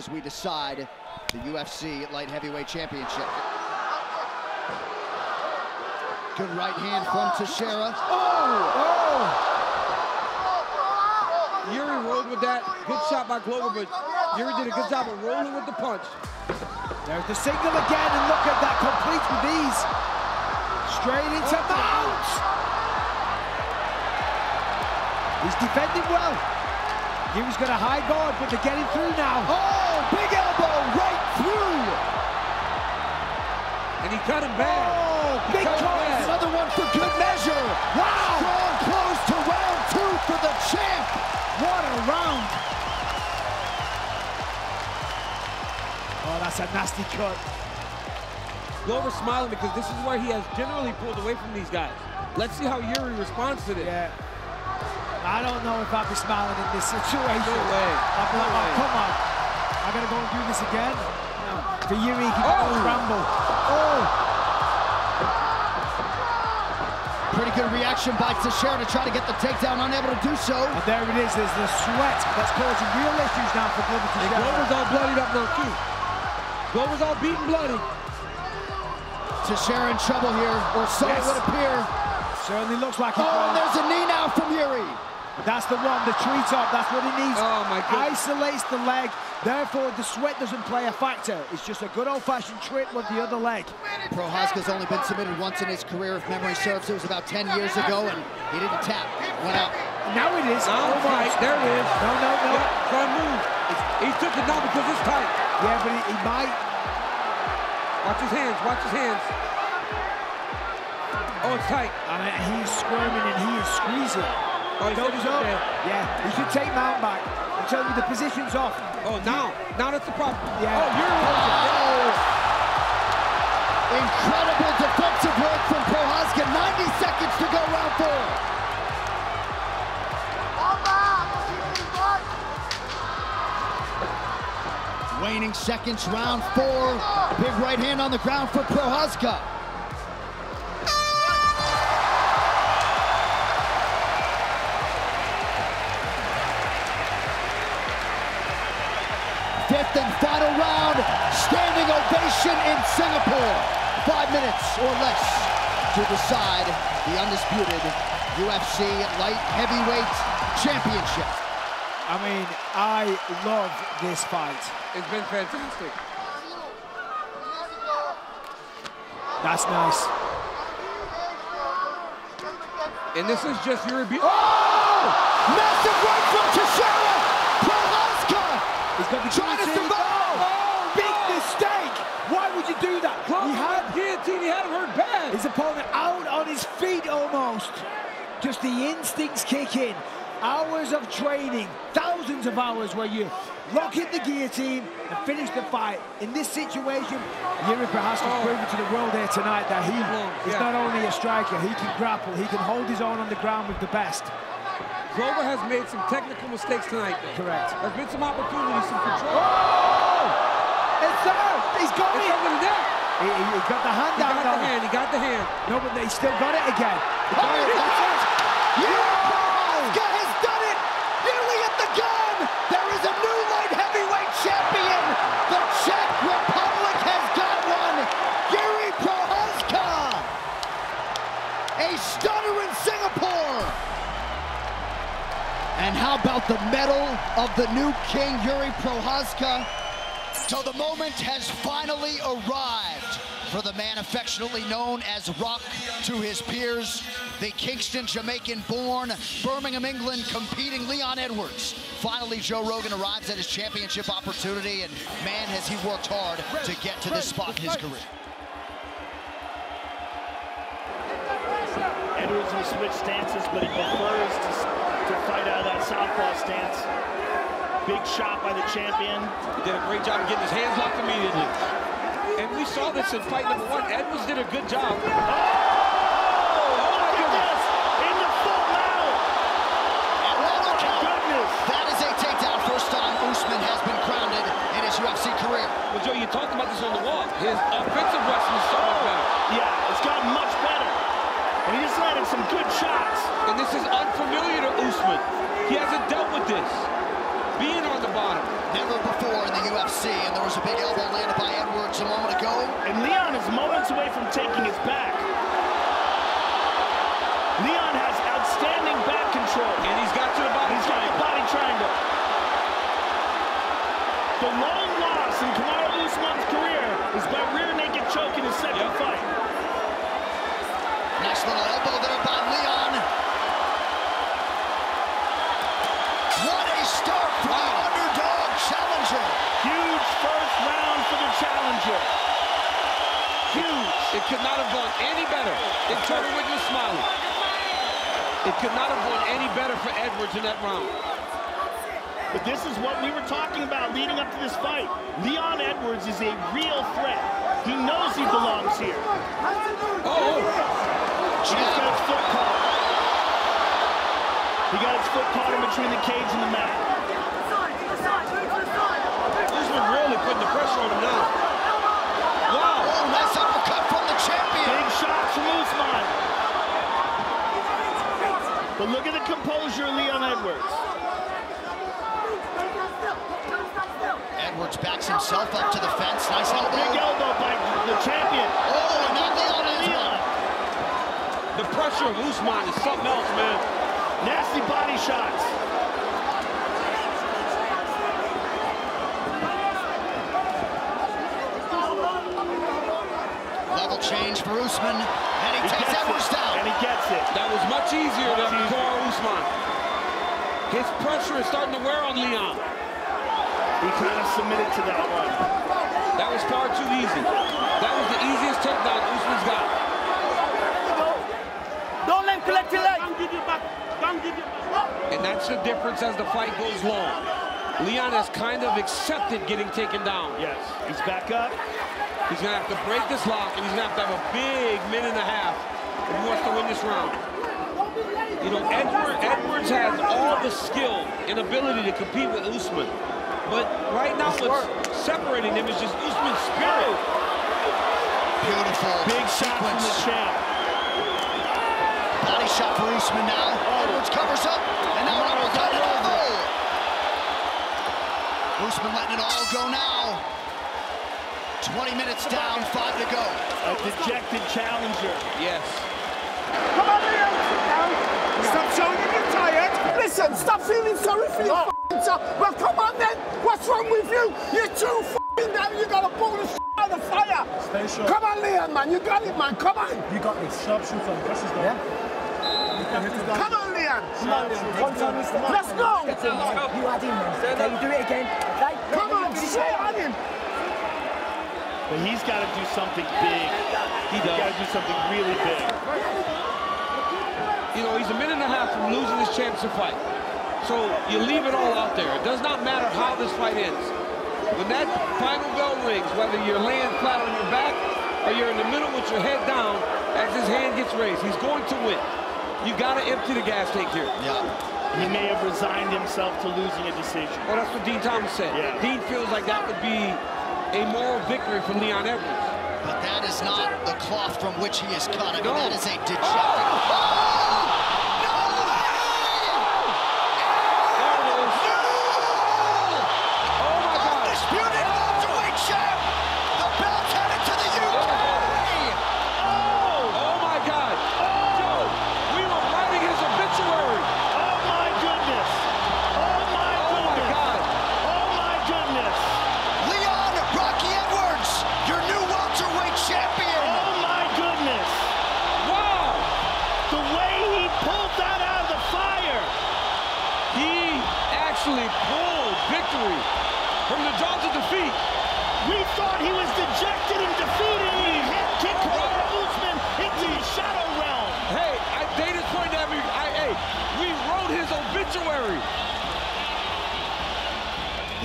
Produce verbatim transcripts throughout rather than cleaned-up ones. as we decide the U F C Light Heavyweight Championship. Good right hand from Teixeira. Oh! Oh! Jiří rolled with that. Good shot by Glover, but Jiří did a good job of rolling with the punch. There's the signal again, and look at that, complete with ease. Straight into oh, mount! He's defending well. Jiří's got a high guard, but they're getting through now. Oh, big elbow right through! And he cut him back. Oh, big card, another one for good measure. Wow! Strong close to round two for the champ. What a round. Oh, that's a nasty cut. Glover's smiling because this is where he has generally pulled away from these guys. Let's see how Jiří responds to this. Yeah. I don't know if I'll be smiling in this situation. No way. I'll no way. Come on. I gotta go and do this again. No. For Jiří, he can oh. go ramble. Oh. Pretty good reaction by Teixeira to try to get the takedown, unable to do so. And there it is, there's the sweat that's causing real issues now for Glover Teixeira. And Glover's all bloodied up now too. Glover's all beaten bloody. Teixeira in trouble here, or so yes. it would appear. Certainly looks like it. Oh, and there's a knee now from Jiří. That's the one, the tree top, that's what he needs. Oh, my God. Isolates the leg, therefore the sweat doesn't play a factor. It's just a good old-fashioned trip with the other leg. Procházka's only been submitted once in his career, if memory serves. It was about ten years ago, and he didn't tap. Went out. Now it is. Oh, oh my, there it is. No, no, no. Try to move. He took it down because it's tight. Yeah, but he, he might. Watch his hands, watch his hands. Oh, it's tight. I mean, he is squirming and he is squeezing. Oh, he he's up. There. Yeah, he should take Mount back. I'm telling you, the position's off. Oh, now, now that's the problem. Yeah. Oh, you're oh. Incredible defensive work from Procházka. ninety seconds to go, round four. Waning seconds, round four. Big right hand on the ground for Procházka. Fifth and final round, standing ovation in Singapore. Five minutes or less to decide the undisputed U F C Light Heavyweight Championship. I mean, I love this fight. It's been fantastic. That's nice. And this is just your abuse. Oh! Massive right from Teixeira! Procházka! He's got the trying to survive! Oh, big oh. mistake! Why would you do that? He had guillotine, he had him hurt bad. His opponent out on his feet almost. Just the instincts kick in. Hours of training, thousands of hours where you lock in the guillotine and finish the fight. In this situation, Jiří Procházka has proven to the world here tonight that he yeah. is not only a striker, he can grapple, he can hold his own on the ground with the best. Glover has made some technical mistakes tonight. Though. Correct. There's been some opportunities, some control. Oh! It's there! He's got it's it! There. He, he, he got the hand he down. He got the hand, he got the hand. No, but he still got it again. Oh, he he got it. It. Yeah! And how about the medal of the new king, Jiří Procházka? So the moment has finally arrived for the man affectionately known as Rock to his peers, the Kingston, Jamaican-born, Birmingham, England, competing Leon Edwards. Finally, Joe Rogan arrives at his championship opportunity, and man, has he worked hard to get to this spot in his career. Edwards will switch stances, but he prefers to... to fight out of that southpaw stance. Big shot by the champion. He did a great job of getting his hands locked immediately. And we saw this in fight number one. Edwards did a good job. Oh! Oh my goodness! In the full battle! And oh my goodness! That is a takedown. First time Usman has been grounded in his U F C career. Well, Joe, you talked about this on the wall. His offensive wrestling is so much better. Yeah, it's gotten much better. And he just landed some good shots. And this is unfamiliar to Usman. He hasn't dealt with this. Being on the bottom. Never before in the U F C There's a big elbow landed by Edwards a moment ago. And Leon is moments away from taking his back. Leon has outstanding back control. And he's got to the body he's triangle. He's got the body triangle. The long loss in Kamaru Usman's career is by rear naked choke in his second yep. fight. Nice little elbow there by Leon. What a start for wow. the underdog challenger. Huge first round for the challenger. Huge. It could not have gone any better. It turned with Usman. It could not have gone any better for Edwards in that round. But this is what we were talking about leading up to this fight. Leon Edwards is a real threat. He knows he belongs here. Oh! He just got his foot caught. He got his foot caught in between the cage and the mat. This one really putting the pressure on him now. Wow! Oh, nice uppercut from the champion. Big shot from Usman. But look at the composure of Leon Edwards. Edwards backs himself up to the fence. Nice oh, elbow. Big elbow by the champion. Oh, and now Leon and Leon. The pressure of Usman is something else, man. Nasty body shots. Level change for Usman. And he, he takes Edwards it. down. And he gets it. That was much easier much than Kamaru Usman. His pressure is starting to wear on Leon. He kind of submitted to that one. That was far too easy. That was the easiest takedown Usman's got. Don't let him collect your leg. Don't give it back. Don't give it back. And that's the difference as the fight goes long. Leon has kind of accepted getting taken down. Yes. He's back up. He's going to have to break this lock, and he's going to have to have a big minute and a half if he wants to win this round. You know, Edward, Edwards has all the skill and ability to compete with Usman. But right now, what's separating them is just Usman's spirit. Beautiful. Big shot from the champ. Body shot for Usman now. Edwards covers up, and now an uppercut and over. Usman letting it all go now. twenty minutes down, five to go. A dejected challenger. Yes. Come on, Leon. Stop showing him you're tired. Listen, stop feeling sorry for your oh. Well, come on then. What's wrong with you? You're too f***ing down. You gotta pull the s*** out of the fire. Stay short. Come on, Leon, man. You got it, man. Come on. You got this. Sharp shooter. This is done. Yeah. Come on, Leon. Come on, Leon. One time, Mister Man. Let's go. Let's go. You had him, man. Okay, you do it again. Okay? Come on. Straight on him. But he's got to do something big. He does. He's got to do something really big. You know, he's a minute and a half from losing this championship fight. So you leave it all out there. It does not matter how this fight ends. When that final bell rings, whether you're laying flat on your back or you're in the middle with your head down, as his hand gets raised, he's going to win. You got to empty the gas tank here. Yeah. He may have resigned himself to losing a decision. Well, that's what Dean Thomas said. Yeah. Dean feels like that would be a moral victory for Leon Edwards. But that is not the cloth from which he is cut. I mean, no. That is a dejected. Oh! Oh!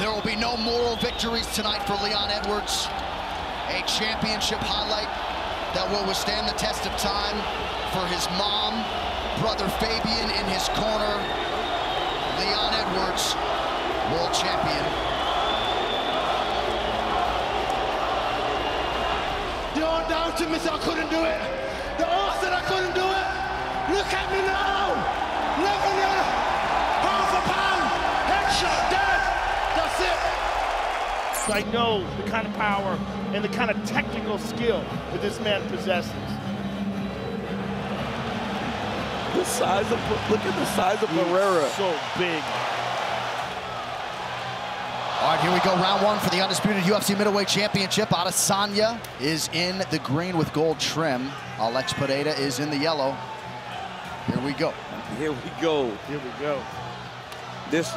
There will be no moral victories tonight for Leon Edwards. A championship highlight that will withstand the test of time for his mom, brother Fabian in his corner. Leon Edwards, world champion. They all doubted me, so I couldn't do it. They all said I couldn't do it. Look at me now. Look at me. Half a pound. Headshot down. That's it. I know the kind of power and the kind of technical skill that this man possesses. The size of, look at the size of Pereira. So big. All right, here we go, round one for the undisputed U F C middleweight championship. Adesanya is in the green with gold trim. Alex Pereira is in the yellow. Here we go. Here we go. Here we go. This,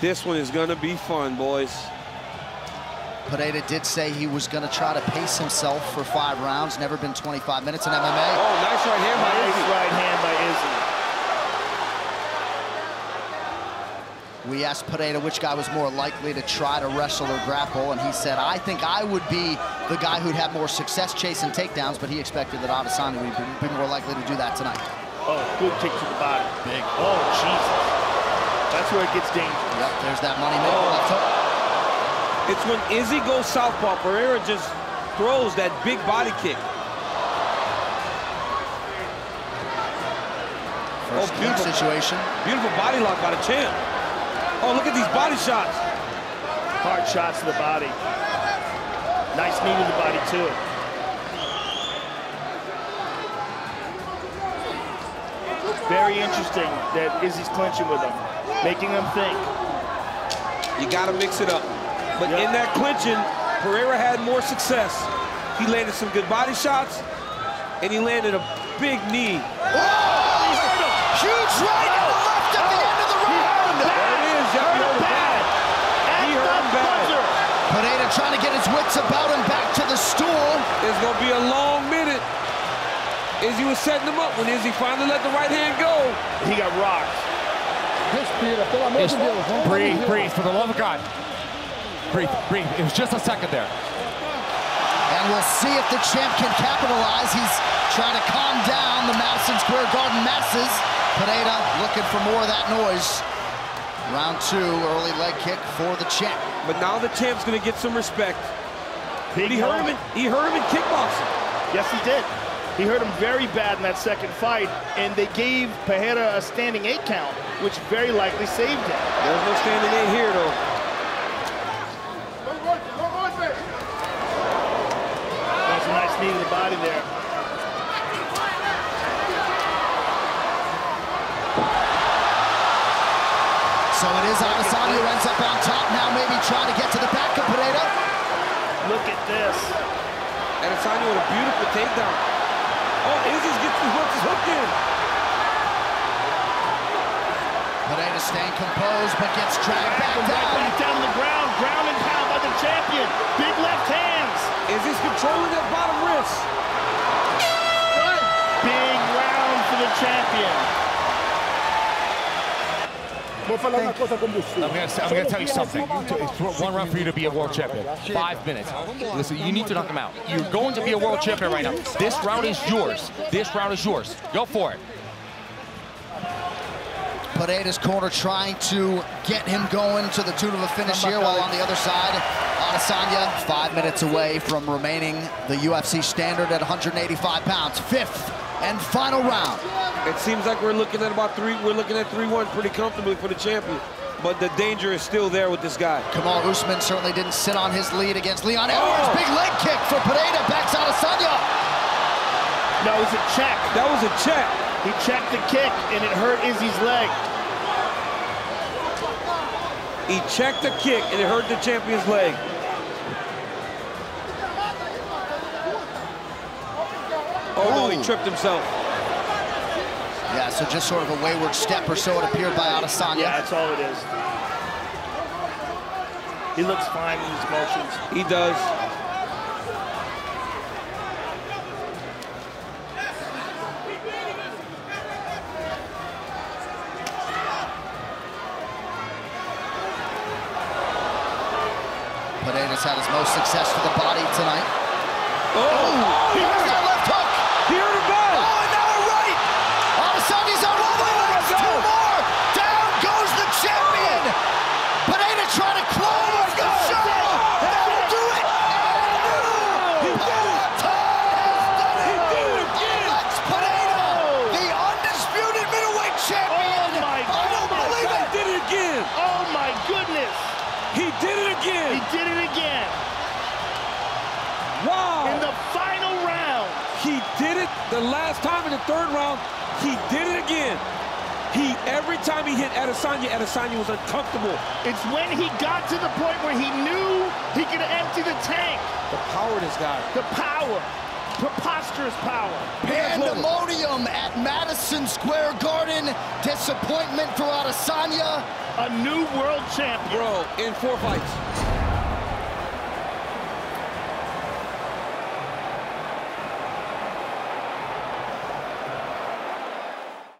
this one is gonna be fun, boys. Pereira did say he was gonna try to pace himself for five rounds. Never been twenty-five minutes in M M A. Oh, nice right hand by Izzy. Nice right hand by Izzy. We asked Pereira which guy was more likely to try to wrestle or grapple, and he said, I think I would be the guy who'd have more success chasing takedowns, but he expected that Adesanya would be more likely to do that tonight. Oh, good kick to the body. Big. Oh, Jesus. That's where it gets dangerous. Yep, there's that money middle left hook. It's when Izzy goes southpaw, Pereira just throws that big body kick. First oh, beautiful situation. Beautiful body lock by the champ. Oh, look at these body shots. Hard shots to the body. Nice knee to the body, too. Very interesting that Izzy's clinching with him, making him think. You got to mix it up. But yep. In that clinching, Pereira had more success. He landed some good body shots, and he landed a big knee. Oh, he hurt him. Huge right and oh, left at oh, the end of the round. There it is. Hurt him bad. He hurt him bad. Pereira trying to get his wits about him, back to the stool. It's going to be a long minute. Izzy was setting him up. When Izzy finally let the right hand go, he got rocked. Breathe, breathe, for the love of God. Breathe, breathe. It was just a second there. And we'll see if the champ can capitalize. He's trying to calm down the Madison Square Garden masses. Pereira looking for more of that noise. Round two, early leg kick for the champ. But now the champ's going to get some respect. Big he heard him. He heard him in kickboxing. Yes, he did. He hurt him very bad in that second fight, and they gave Pereira a standing eight count, which very likely saved him. There's no standing eight here, though. Knee to the body there. So it is Adesanya who ends up on top now, maybe trying to get to the back of Pereira. Look at this. Adesanya with a beautiful takedown. Oh, Izzy gets his hook in. Pereira staying composed, but gets dragged back down. Right back down to the ground, ground and pound by the champion. Big left hands. Izzy's controlling that bottom wrist. Good. Big round for the champion. I'm going to I'm going to tell you something. It's one round for you to be a world champion. Five minutes. Listen, you need to knock him out. You're going to be a world champion right now. This round is yours. This round is yours. Go for it. Pereira's corner trying to get him going to the tune of a finish here, while on the other side, Adesanya, five minutes away from remaining the U F C standard at one hundred eighty-five pounds. Fifth and final round. It seems like we're looking at about three, we're looking at three one pretty comfortably for the champion, but the danger is still there with this guy. Kamaru Usman certainly didn't sit on his lead against Leon Edwards. Oh. Big leg kick for Pereira, backs Adesanya. That was a check. That was a check. He checked the kick, and it hurt Izzy's leg. He checked the kick, and it hurt the champion's leg. Oh, no, he tripped himself. Yeah, so just sort of a wayward step or so it appeared by Adesanya. Yeah, that's all it is. He looks fine in his motions. He does. Pereira's had his most success to the body tonight. Oh! Oh, he heard that left hook! He heard it bad! Oh, and now a right! Adesanya's on all the legs, two more! Down goes the champion! Oh. Pereira trying to close oh, the show! Oh, that'll do it! Oh, he did it! He did it again! Alex Pereira, the undisputed middleweight champion! Oh, my God! I don't believe it! He did it again! Oh, my goodness! He did it again! He did it again! did it the last time in the third round. He did it again. He, every time he hit Adesanya, Adesanya was uncomfortable. It's when he got to the point where he knew he could empty the tank. The power this guy. The power. Preposterous power. Pandemonium at Madison Square Garden. Disappointment for Adesanya. A new world champion. Bro, in four fights.